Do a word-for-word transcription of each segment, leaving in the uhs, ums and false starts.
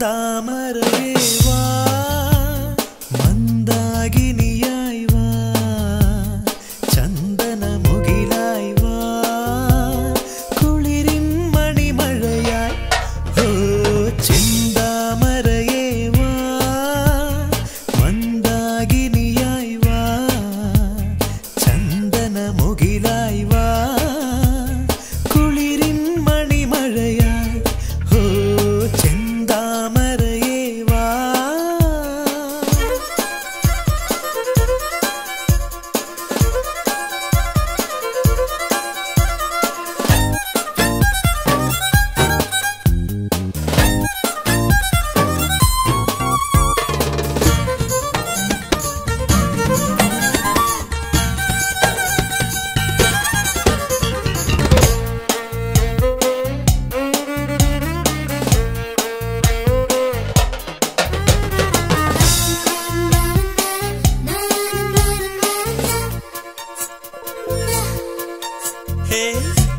செந்தாமரையே வா மந்தாகினியாய் வா சந்தன முகிலாய் வா குளிரின் மணிமழையாய் ஓ செந்தாமரையே வா மந்தாகினியாய் வா சந்தன முகிலாய் வா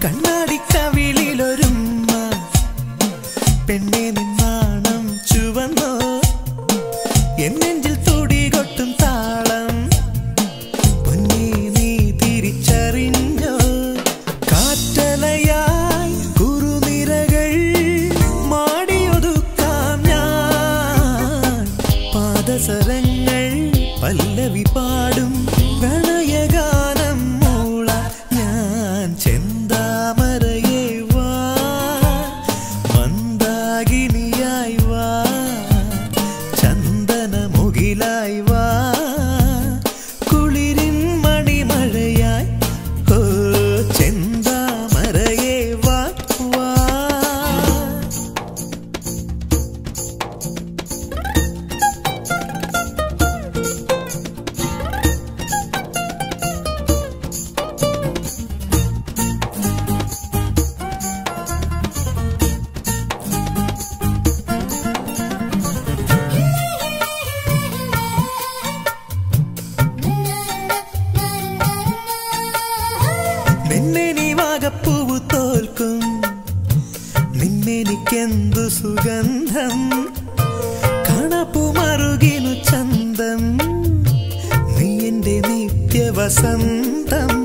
कन्नाडि कविलिल ओरुम्म पेन्ने निन्नाणम चुवन्नो एन नेंजिल तुडि कोट्टुम ताळम पोन्ने नी तिरिच्चरिन्जो काट्टलयाय कुरुनिरकल माडियोदुक्काम ञान पादसरंगल पल्लवि पाडुम प्रणयगानम मूळ ஞான் செந்தாமரையே வா மந்தாகினியாய் வா சந்தன முகிலாய் வா குளிரின் மணிமழையாய் ஓ செந்தாமரையே வா வா निन्नेनिक्केंदु सुगंधं कणपु मरुगिनु चंदं नी एंदे नित्य वसंतं।